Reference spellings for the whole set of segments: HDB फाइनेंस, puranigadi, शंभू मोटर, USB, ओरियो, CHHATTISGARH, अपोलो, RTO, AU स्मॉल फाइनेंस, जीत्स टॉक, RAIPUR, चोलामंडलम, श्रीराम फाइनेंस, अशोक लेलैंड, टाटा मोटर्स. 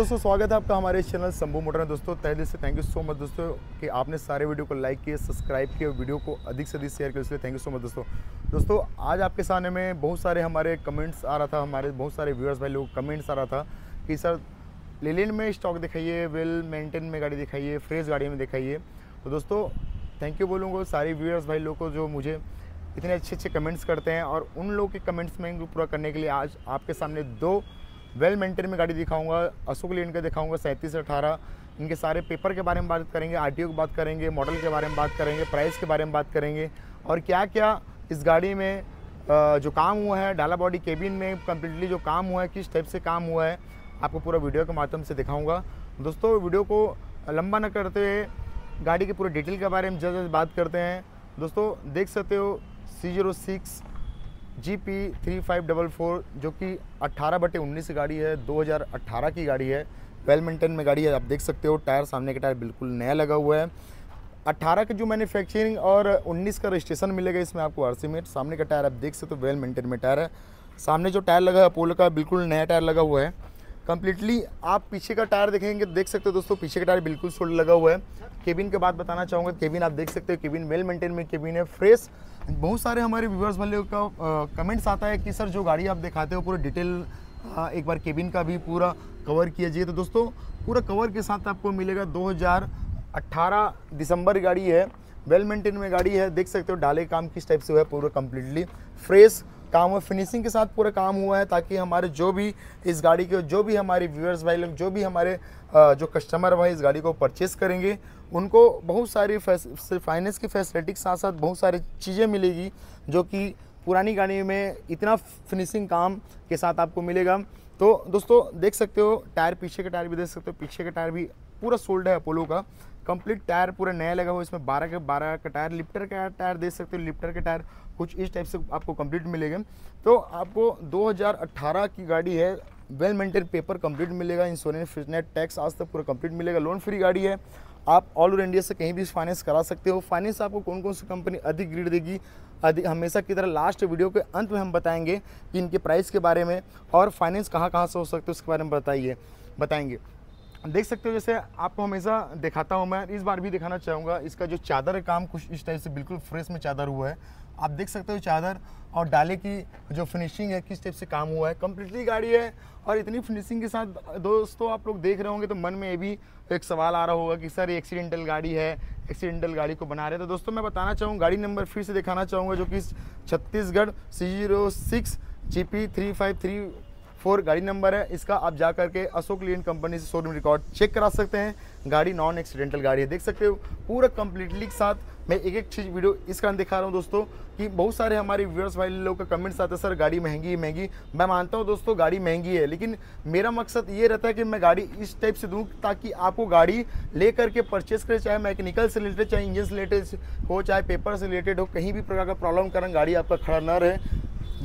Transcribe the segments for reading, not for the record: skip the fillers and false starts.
दोस्तों स्वागत है आपका हमारे चैनल शंभू मोटर में। दोस्तों तहे दिल से थैंक यू सो मच दोस्तों कि आपने सारे वीडियो को लाइक किए, सब्सक्राइब किए और वीडियो को अधिक से अधिक शेयर किया, इसलिए थैंक यू सो मच दोस्तों। दोस्तों आज आपके सामने में बहुत सारे हमारे कमेंट्स आ रहा था, हमारे बहुत सारे व्यूअर्स भाई लोग कमेंट्स आ रहा था कि सर लेलैंड में स्टॉक दिखाइए, वेल मेंटेन में गाड़ी दिखाइए, फ्रेश गाड़ी में दिखाइए। तो दोस्तों थैंक यू बोलूँगा सारे व्यूअर्स भाई लोग को जो मुझे इतने अच्छे अच्छे कमेंट्स करते हैं, और उन लोगों के कमेंट्स में पूरा करने के लिए आज आपके सामने दो वेल मेंटेन में गाड़ी दिखाऊंगा, अशोक लेलैंड का दिखाऊंगा 3718। इनके सारे पेपर के बारे में बात करेंगे, आरटीओ की बात करेंगे, मॉडल के बारे में बात करेंगे, प्राइस के बारे में बात करेंगे, और क्या क्या इस गाड़ी में जो काम हुआ है, डाला बॉडी केबिन में कम्प्लीटली जो काम हुआ है, किस टाइप से काम हुआ है, आपको पूरा वीडियो के माध्यम से दिखाऊँगा। दोस्तों वीडियो को लंबा न करते हुए गाड़ी के पूरे डिटेल के बारे में जल्द बात करते हैं। दोस्तों देख सकते हो C06 GP 3544 जो कि 18/19 गाड़ी है, 2018 की गाड़ी है, वेल मेंटेन में गाड़ी है। आप देख सकते हो टायर, सामने का टायर बिल्कुल नया लगा हुआ है। 18 का जो मैन्युफैक्चरिंग और 19 का रजिस्ट्रेशन मिलेगा इसमें आपको आरसी में। सामने का टायर आप देख सकते हो वेल मेंटेन में टायर है। सामने जो टायर लगा है अपोलो का बिल्कुल नया टायर लगा हुआ है कम्प्लीटली। आप पीछे का टायर देखेंगे, देख सकते हो दोस्तों पीछे का टायर बिल्कुल सोल्ड लगा हुआ है। केबिन के बाद बताना चाहूँगा, केबिन आप देख सकते हो केबिन वेल मेंटेन में केबिन है, फ्रेश। बहुत सारे हमारे व्यूअर्स वाले का कमेंट्स आता है कि सर जो गाड़ी आप दिखाते हो पूरा डिटेल एक बार केबिन का भी पूरा कवर किया जाए। तो दोस्तों पूरा कवर के साथ आपको मिलेगा। 2018 दिसंबर गाड़ी है, वेल मेंटेन में गाड़ी है। देख सकते हो डाले काम किस टाइप से हुआ है, पूरा कम्प्लीटली फ्रेश काम हुआ, फिनिशिंग के साथ पूरा काम हुआ है, ताकि हमारे जो भी इस गाड़ी के जो भी हमारे व्यूअर्स भाई लोग, जो भी हमारे जो कस्टमर भाई इस गाड़ी को परचेस करेंगे उनको बहुत सारी फाइनेंस की फैसिलिटी के साथ साथ बहुत सारी चीज़ें मिलेगी जो कि पुरानी गाड़ी में इतना फिनिशिंग काम के साथ आपको मिलेगा। तो दोस्तों देख सकते हो टायर, पीछे के टायर भी देख सकते हो, पीछे का टायर भी पूरा सोल्ड है अपोलो का, कंप्लीट टायर पूरा नया लगा हुआ। इसमें 12 के 12 का टायर, लिफ्टर का टायर देख सकते हो, लिफ्टर के टायर कुछ इस टाइप से आपको कंप्लीट मिलेगा। तो आपको 2018 की गाड़ी है, वेल मेंटेन, पेपर कंप्लीट मिलेगा, इंश्योरेंस, फिटनेट, टैक्स आज तक पूरा कंप्लीट मिलेगा, लोन फ्री गाड़ी है। आप ऑल ओवर इंडिया से कहीं भी फाइनेंस करा सकते हो। फाइनेंस आपको कौन कौन सी कंपनी अधिक ग्रेड देगी, अधिक हमेशा की तरह लास्ट वीडियो के अंत में हम बताएंगे कि इनके प्राइस के बारे में और फाइनेंस कहाँ से हो सकते हो उसके बारे में बताएंगे। देख सकते हो जैसे आपको हमेशा दिखाता हूं मैं, इस बार भी दिखाना चाहूँगा। इसका जो चादर काम कुछ इस टाइप से बिल्कुल फ्रेश में चादर हुआ है, आप देख सकते हो चादर, और डाले की जो फिनिशिंग है किस टाइप से काम हुआ है, कम्प्लीटली गाड़ी है। और इतनी फिनिशिंग के साथ दोस्तों आप लोग देख रहे होंगे तो मन में ये भी एक सवाल आ रहा होगा कि सर ये एक्सीडेंटल गाड़ी है, एक्सीडेंटल गाड़ी को बना रहे। तो दोस्तों मैं बताना चाहूँगा गाड़ी नंबर फिर से दिखाना चाहूँगा जो कि छत्तीसगढ़ C06 GP 3534 गाड़ी नंबर है। इसका आप जा करके अशोक लेलैंड कंपनी से शोरूम रिकॉर्ड चेक करा सकते हैं। गाड़ी नॉन एक्सीडेंटल गाड़ी है, देख सकते हो पूरा कंप्लीटली के साथ। मैं एक एक चीज़ वीडियो इस कारण दिखा रहा हूं दोस्तों कि बहुत सारे हमारे व्यूअर्स भाई लोग का कमेंट्स आते हैं सर गाड़ी महंगी है, महंगी। मैं मानता हूं दोस्तों गाड़ी महंगी है, लेकिन मेरा मकसद ये रहता है कि मैं गाड़ी इस टाइप से दूं ताकि आपको गाड़ी ले करके परचेस करें, चाहे मैकेनिकल से रिलेटेड, चाहे इंजन से रिलेटेड हो, चाहे पेपर से रिलेटेड हो, कहीं भी प्रकार का प्रॉब्लम कारण गाड़ी आपका खड़ा ना रहे,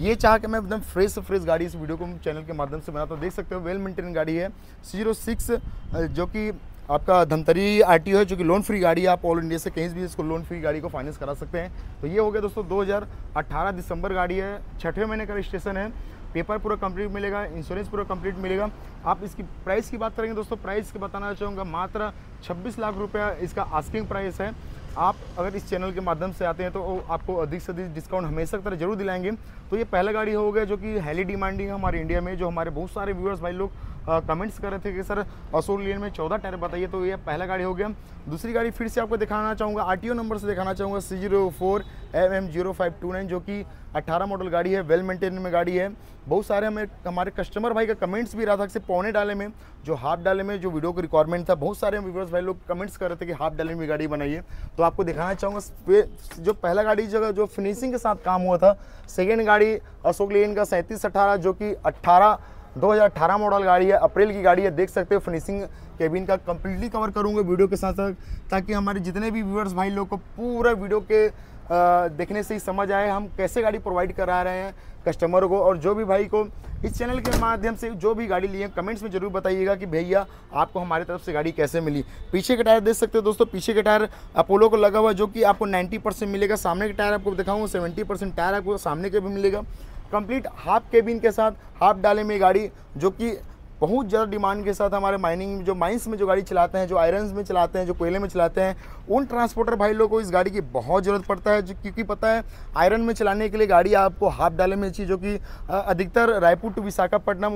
ये चाह के मैं एकदम फ्रेश गाड़ी इस वीडियो को चैनल के माध्यम से बनाता हूँ। देख सकते हो वेल मेंटेन गाड़ी है, 06 जो कि आपका धमतरी आरटीओ है, जो कि लोन फ्री गाड़ी है। आप ऑल इंडिया से कहीं भी इसको लोन फ्री गाड़ी को फाइनेंस करा सकते हैं। तो ये हो गया दोस्तों 2018 दिसंबर गाड़ी है, 6वें महीने का रजिस्ट्रेशन है, पेपर पूरा कंप्लीट मिलेगा, इंश्योरेंस पूरा कंप्लीट मिलेगा। आप इसकी प्राइस की बात करेंगे दोस्तों, प्राइस के बताना चाहूँगा मात्र 26 लाख रुपया इसका आस्किंग प्राइस है। आप अगर इस चैनल के माध्यम से आते हैं तो आपको अधिक से अधिक डिस्काउंट हमेशा की तरह जरूर दिलाएंगे। तो ये पहला गाड़ी हो गया जो कि हाईली डिमांडिंग है हमारे इंडिया में, जो हमारे बहुत सारे व्यूअर्स भाई लोग कमेंट्स कर रहे थे कि सर अशोक लेलैंड में 14 टायर बताइए। तो ये पहला गाड़ी हो गया। दूसरी गाड़ी फिर से आपको दिखाना चाहूँगा, आरटीओ नंबर से दिखाना चाहूँगा, C04 MM 0529 जो कि 18 मॉडल गाड़ी है, वेल मेंटेन में गाड़ी है। बहुत सारे हमारे कस्टमर भाई का कमेंट्स भी रहा था कि पौने डाले में, जो हाफ डाले में जो वीडियो का रिक्वायरमेंट था, बहुत सारे व्यूअर्स भाई लोग कमेंट्स कर रहे थे कि हाफ डाले में गाड़ी बनाइए। तो आपको दिखाना चाहूँगा जो पहला गाड़ी जो फिनिशिंग के साथ काम हुआ था। सेकेंड गाड़ी अशोक लेलैंड का 3718 जो कि 2018 मॉडल गाड़ी है, अप्रैल की गाड़ी है। देख सकते हो फिनिशिंग केबिन का कंप्लीटली कवर करूंगा वीडियो के साथ साथ, ताकि हमारे जितने भी व्यूअर्स भाई लोग को पूरा वीडियो के देखने से ही समझ आए हम कैसे गाड़ी प्रोवाइड करा रहे हैं कस्टमरों को। और जो भी भाई को इस चैनल के माध्यम से जो भी गाड़ी लिए कमेंट्स में जरूर बताइएगा कि भैया आपको हमारे तरफ से गाड़ी कैसे मिली। पीछे के टायर देख सकते हो दोस्तों, पीछे के टायर अपोलो को लगा हुआ जो कि आपको 90% मिलेगा। सामने के टायर आपको दिखाऊंगा, 70% टायर आपको सामने के भी मिलेगा, कंप्लीट हाफ केबिन के साथ, हाफ डाले में गाड़ी जो कि बहुत ज़्यादा डिमांड के साथ हमारे माइनिंग जो माइंस में जो गाड़ी चलाते हैं, जो आयरन्स में चलाते हैं, जो कोयले में चलाते हैं, उन ट्रांसपोर्टर भाई लोगों को इस गाड़ी की बहुत ज़रूरत पड़ता है, क्योंकि पता है आयरन में चलाने के लिए गाड़ी आपको हाफ डाले में चाहिए, जो कि अधिकतर रायपुर टू विशाखापट्टनम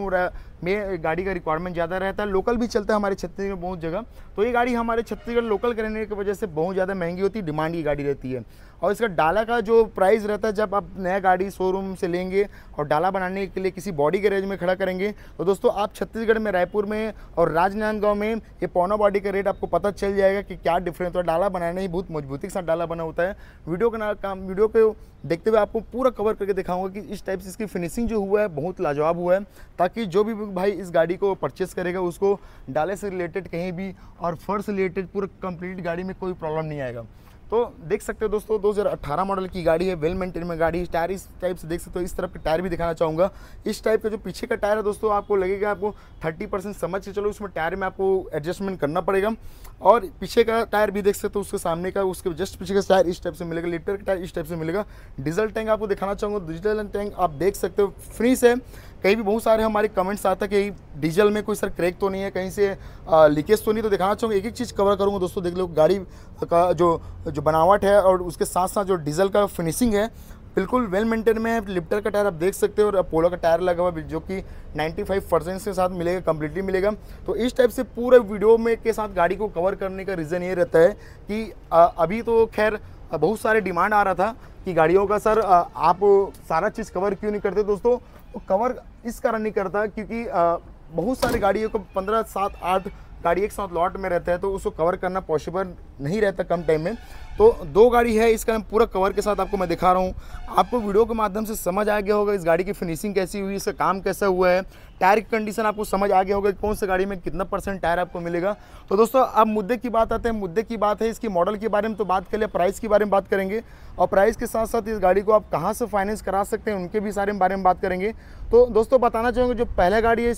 में गाड़ी का रिक्वायरमेंट ज़्यादा रहता है। लोकल भी चलता है हमारे छत्तीसगढ़ में बहुत जगह, तो ये गाड़ी हमारे छत्तीसगढ़ लोकल करने की वजह से बहुत ज़्यादा महंगी होती है, डिमांड की गाड़ी रहती है। और इसका डाला का जो प्राइस रहता है, जब आप नया गाड़ी शोरूम से लेंगे और डाला बनाने के लिए किसी बॉडी गैरेज में खड़ा करेंगे, तो दोस्तों आप छत्तीसगढ़ में रायपुर में और राजनांदगांव में ये पौना बॉडी का रेट आपको पता चल जाएगा कि क्या डिफरेंस होता है। डाला बनाने ही बहुत मजबूती के साथ डाला बना होता है। वीडियो को देखते हुए आपको पूरा कवर करके दिखाऊंगा कि इस टाइप से इसकी फिनिशिंग जो हुआ है बहुत लाजवाब हुआ है, ताकि जो भी भाई इस गाड़ी को परचेस करेगा उसको डाले से रिलेटेड कहीं भी और फर्श रिलेटेड पूरा कंप्लीट गाड़ी में कोई प्रॉब्लम नहीं आएगा। तो देख सकते हो दोस्तों 2018 मॉडल की गाड़ी है, वेल मेंटेन में गाड़ी। टायर इस टाइप से देख सकते हो, इस तरफ के टायर भी दिखाना चाहूँगा। इस टाइप का जो पीछे का टायर है दोस्तों, आपको लगेगा आपको 30% समझ के चलो उसमें टायर में आपको एडजस्टमेंट करना पड़ेगा। और पीछे का टायर भी देख सकते हो, उसके सामने का, उसके जस्ट पीछे का टायर इस टाइप से मिलेगा, लीटर का टायर इस टाइप से मिलेगा। डीजल टैंक आपको दिखाना चाहूँगा, डीजल टैंक आप देख सकते हो फ्री से। कहीं भी बहुत सारे हमारे कमेंट्स आता है कि डीजल में कोई सर क्रैक तो नहीं है, कहीं से लीकेज तो नहीं, तो दिखाना चाहूँगा। एक एक चीज़ कवर करूँगा दोस्तों, देख लो गाड़ी का जो बनावट है और उसके साथ साथ जो डीजल का फिनिशिंग है बिल्कुल वेल मेंटेन में है। लिफ्टर का टायर आप देख सकते हो और अपोलो का टायर लगा हुआ जो कि 95% के साथ मिलेगा, कम्प्लीटली मिलेगा। तो इस टाइप से पूरे वीडियो में के साथ गाड़ी को कवर करने का रीज़न ये रहता है कि अभी तो खैर बहुत सारे डिमांड आ रहा था कि गाड़ियों का सर आप सारा चीज़ कवर क्यों नहीं करते। दोस्तों कवर इस कारण नहीं करता क्योंकि बहुत सारी गाड़ियों को 15, 7, 8 गाड़ी एक साथ लॉट में रहता है, तो उसको कवर करना पॉसिबल नहीं रहता कम टाइम में। तो दो गाड़ी है, इसका पूरा कवर के साथ आपको मैं दिखा रहा हूँ। आपको वीडियो के माध्यम से समझ आ गया होगा इस गाड़ी की फिनिशिंग कैसी हुई, इसका काम कैसा हुआ है, टायर की कंडीशन आपको समझ आ गया होगा कौन सी गाड़ी में कितना % टायर आपको मिलेगा। तो दोस्तों अब मुद्दे की बात आते हैं। मुद्दे की बात है इसकी मॉडल के बारे में तो बात कर ले, प्राइस के बारे में बात करेंगे और प्राइस के साथ साथ इस गाड़ी को आप कहाँ से फाइनेंस करा सकते हैं उनके भी सारे बारे में बात करेंगे। तो दोस्तों बताना चाहूँगा जो पहला गाड़ी है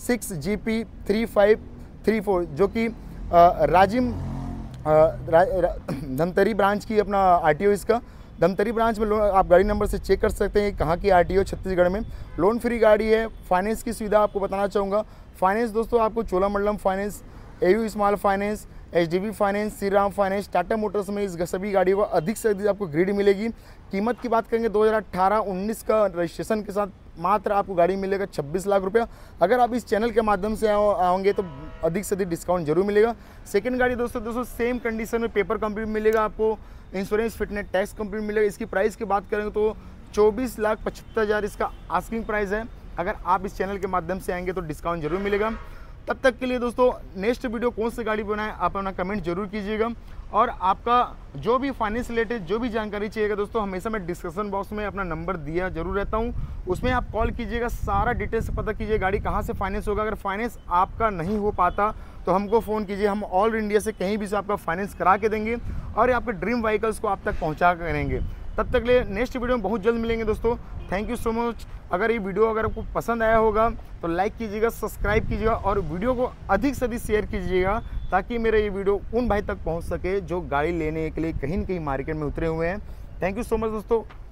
06GP3534 जो कि राजिम धमतरी ब्रांच की अपना RTO, इसका धमतरी ब्रांच में आप गाड़ी नंबर से चेक कर सकते हैं कहाँ की RTO छत्तीसगढ़ में। लोन फ्री गाड़ी है, फाइनेंस की सुविधा आपको बताना चाहूँगा। फाइनेंस दोस्तों आपको चोलामंडलम फाइनेंस, AU स्मॉल फाइनेंस, HDB फाइनेंस, श्रीराम फाइनेंस, टाटा मोटर्स में इस सभी गाड़ियों को अधिक से अधिक आपको ग्रिड मिलेगी। कीमत की बात करेंगे 2018-19 का रजिस्ट्रेशन के साथ मात्र आपको गाड़ी मिलेगा 26 लाख रुपया। अगर आप इस चैनल के माध्यम से आओगे तो अधिक से अधिक डिस्काउंट जरूर मिलेगा। सेकंड गाड़ी दोस्तों सेम कंडीशन में पेपर कंप्लीट मिलेगा आपको, इंश्योरेंस फिटनेस टैक्स कंप्लीट मिलेगा। इसकी प्राइस की बात करेंगे तो 24,75,000 इसका आस्किंग प्राइस है। अगर आप इस चैनल के माध्यम से आएंगे तो डिस्काउंट जरूर मिलेगा। तब तक के लिए दोस्तों नेक्स्ट वीडियो कौन सी गाड़ी बनाए आप अपना कमेंट जरूर कीजिएगा। और आपका जो भी फाइनेंस रिलेटेड जो भी जानकारी चाहिएगा दोस्तों, हमेशा मैं डिस्क्रिप्शन बॉक्स में अपना नंबर दिया जरूर रहता हूँ, उसमें आप कॉल कीजिएगा, सारा डिटेल्स पता कीजिए गाड़ी कहाँ से फाइनेंस होगा। अगर फाइनेंस आपका नहीं हो पाता तो हमको फ़ोन कीजिए, हम ऑल इंडिया से कहीं भी से आपका फाइनेंस करा के देंगे और आपके ड्रीम व्हीकल्स को आप तक पहुँचा करेंगे। तब तक लिए नेक्स्ट वीडियो में बहुत जल्द मिलेंगे दोस्तों। Thank you so much. अगर ये वीडियो अगर आपको पसंद आया होगा तो लाइक कीजिएगा, सब्सक्राइब कीजिएगा और वीडियो को अधिक से अधिक शेयर कीजिएगा, ताकि मेरा ये वीडियो उन भाई तक पहुंच सके जो गाड़ी लेने के लिए कहीं न कहीं मार्केट में उतरे हुए हैं। थैंक यू सो मच दोस्तों।